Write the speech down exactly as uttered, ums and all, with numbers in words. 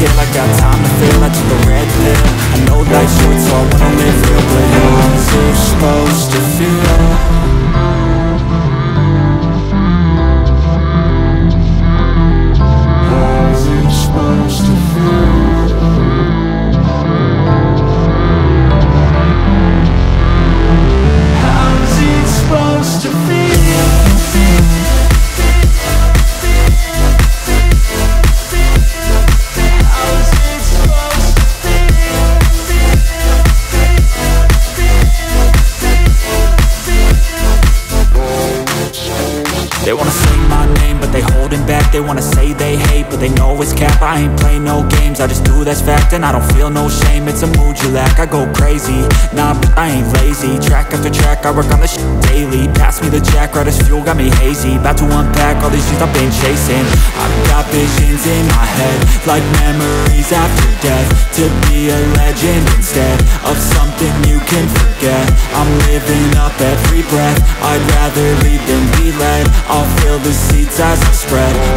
kid, I got time to feel, I took a red pill. I know life's short, so I wanna live real, but how's it supposed to feel? How's it supposed to feel? How's it supposed to feel? They wanna say my name, but they holding back. They wanna say they hate, but they know it's cap. I ain't play no games, I just do that's fact. And I don't feel no shame, it's a mood you lack. I go crazy, nah, but I ain't lazy. Track after track, I work on this shit daily. Pass me the jack, right as fuel, got me hazy. About to unpack all these shit I've been chasing. I've got visions in my head, like memories after death. To be a legend instead of something you can forget. I'm living up every breath, I'd rather lead than be led. I'll fill the seats as I spread